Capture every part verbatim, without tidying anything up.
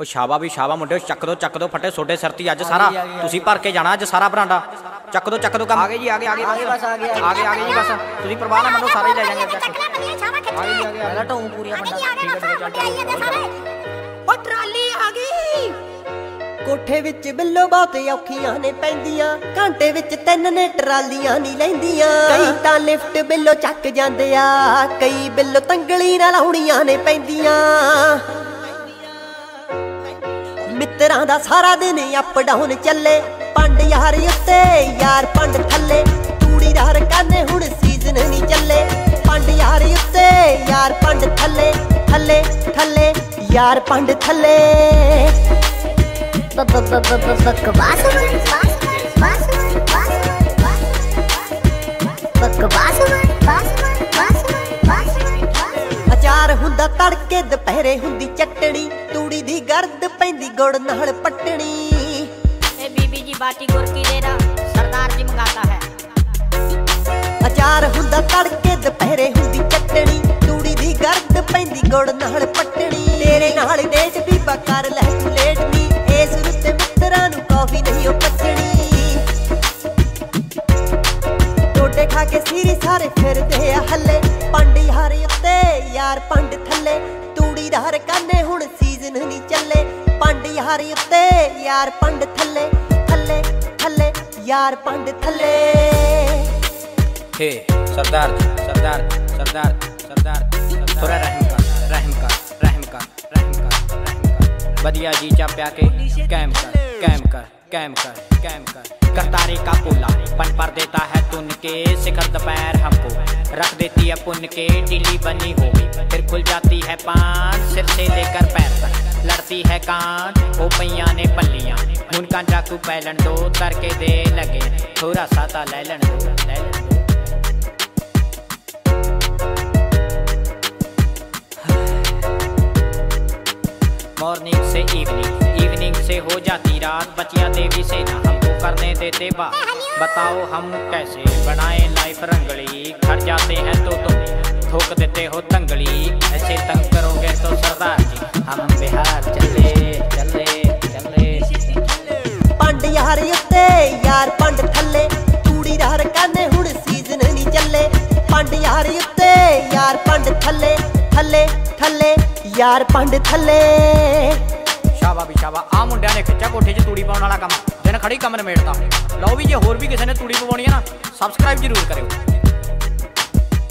ਉਹ ਸ਼ਾਬਾ ਵੀ ਸ਼ਾਬਾ ਮੁੰਡੇ ਚੱਕ ਦੋ ਚੱਕ ਦੋ ਫਟੇ ਛੋਟੇ ਸਰਤੀ ਅੱਜ ਸਾਰਾ ਤੁਸੀਂ ਭਰ ਕੇ ਜਾਣਾ ਅੱਜ ਸਾਰਾ ਬਰਾਂਡਾ ਚੱਕ ਦੋ ਚੱਕ ਦੋ ਕੰਮ ਆ ਗਏ ਜੀ ਆ ਗਏ ਆ ਗਏ ਬਸ ਆ ਗਏ ਆ ਗਏ ਆ ਗਏ ਜੀ ਬਸ ਤੁਸੀਂ ਪਰਵਾਹ ਨਾ ਮੰਨੋ ਸਾਰੇ ਹੀ ਲੈ ਜਾਣਗੇ ਆ ਗਏ ਆ ਗਏ ਪਹਿਲਾਂ ਢੋਂ ਪੂਰੀਆਂ ਬੰਦਾ ਉਹ ਟਰਾਲੀ ਆ ਗਈ ਕੋਠੇ ਵਿੱਚ ਬਿੱਲੋ ਬਹੁਤ ਔਖੀਆਂ ਨੇ ਪੈਂਦੀਆਂ ਘੰਟੇ ਵਿੱਚ ਤਿੰਨ ਨੇ ਟਰਾਲੀਆਂ ਨਹੀਂ ਲੈਂਦੀਆਂ ਕਈ ਤਾਂ ਲਿਫਟ ਬਿੱਲੋ ਚੱਕ ਜਾਂਦੇ ਆ ਕਈ ਬਿੱਲੋ ਤੰਗਲੀ ਨਾਲ ਲਾਉਣੀਆਂ ਨੇ ਪੈਂਦੀਆਂ ਮਿੱਤਰਾਂ ਦਾ ਸਾਰਾ ਦਿਨ ਅਪ ਡਾਊਨ ਚੱਲੇ ਪੰਡ ਯਾਰ ਉੱਤੇ ਯਾਰ ਪੰਡ ਥੱਲੇ ਤੂੜੀ ਦਾ ਹਰਕਾਨੇ ਹੁਣ ਸੀਜ਼ਨ ਨਹੀਂ ਚੱਲੇ ਪੰਡ ਯਾਰ ਉੱਤੇ ਯਾਰ ਪੰਡ ਥੱਲੇ ਥੱਲੇ ਥੱਲੇ ਯਾਰ ਪੰਡ ਥੱਲੇ ਬਕਵਾਸ ਅਚਾਰ ਹੁੰਦਾ ਤੜਕੇ ਦੁਪਹਿਰੇ ਹੁੰਦੀ ਚਟਣੀ ਤੂੜੀ ਦੀ ਗਰਦ ਪੈਂਦੀ ਗੁੜ ਨਾਲ ਪਟਣੀ ਇਹ ਬੀਬੀ ਜੀ ਬਾਟੀ ਗੁਰ ਕੀ ਦੇਰਾ ਸਰਦਾਰ ਜੀ ਮੰਗਾਤਾ ਹੈ ਅਚਾਰ ਹੁੰਦਾ ਤੜਕੇ ਦੁਪਹਿਰੇ ਹੁੰਦੀ ਚਟਣੀ ਤੂੜੀ ਦੀ ਗਰਦ ਪੈਂਦੀ ਗੁੜ ਨਾਲ ਪਟਣੀ ਤੇਰੇ ਨਾਲ ਦੇਸ਼ ਵੀ ਬਕਰ ਲੈ ਤੂੰ ਲੇਟ ਨੀ ਇਸ ਰੁੱਤੇ ਮਿੱਤਰਾਂ ਨੂੰ ਕਾਫੀ ਨਹੀਂ ਉਹ ਪੱਟਣੀ ਟੋਟੇ ਖਾ ਕੇ ਸੀਰੀ ਸਾਰੇ ਫਿਰਦੇ ਆ ਹੱਲੇ ਪੰਡ ਯਾਰ ਉੱਤੇ ਯਾਰ ਪੰਡ ਥੱਲੇ ਤੂੜੀ ਦਾ ਹਰਕਾਨੇ ਹੁਣ ਸੀਜ਼ਨ ਨਹੀਂ ਚੱਲੇ ਪੰਡ ਯਾਰ ਉੱਤੇ ਯਾਰ ਪੰਡ ਥੱਲੇ ਥੱਲੇ ਥੱਲੇ ਯਾਰ ਪੰਡ ਥੱਲੇ ਹੇ ਸਰਦਾਰ ਸਰਦਾਰ ਸਰਦਾਰ ਸਰਦਾਰ ਥੋੜਾ ਰਹਿਮ ਕਰ ਰਹਿਮ ਕਰ ਰਹਿਮ ਕਰ ਰਹਿਮ ਕਰ ਰਹਿਮ ਕਰ ਵਧੀਆ ਜੀ ਚਾ ਪਿਆ ਕੇ ਕੈਮ ਕਰ ਕੈਮ कर कैम कर कैम कर करतारे का पोला पन पर देता है तुन के शिखर दोपहर हमको रख देती है पुन के टीली बनी होगी फिर खुल जाती है पान सिर से लेकर पैर तक लड़ती है कान ओ पैया ने पल्लियाँ उनका चाकू पैलन दो तरके दे लगे थोड़ा साता लैलन दो लैलन दो मॉर्निंग से इवनिंग इवनिंग से हो जाती रात बचिया देवी से ना हमको करने देते बात बताओ हम कैसे बनाए लाइफ रंगली घर जाते हैं तो तुम ठोक देते हो तंगली ऐसे तंग करोगे तो सरदार जी हम बिहार चले चले चले पंड यार उत्ते यार पंड थले तूड़ी दार काने हुण सीजन नहीं चले पंड यार उत्ते यार पंड थले थले थले यार पंड थले शाबा भी शाबा आ मुंडिया ने खिचा कोठे च तूड़ी पाने वाला काम दिन खड़ी कमर मेड़ता लो भी जो होर भी किसी ने तूड़ी पवानी है ना सबसक्राइब जरूर करो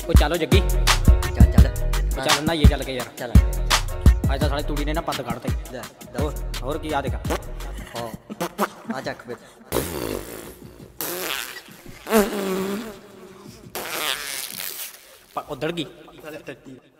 वो चलो जग्गी चल चल चल ना ये चल के यार चल आज तो साढ़े तूड़ी ने ना पत्त काटते और और की याद देखा हां आ जा खबे उधड़ गई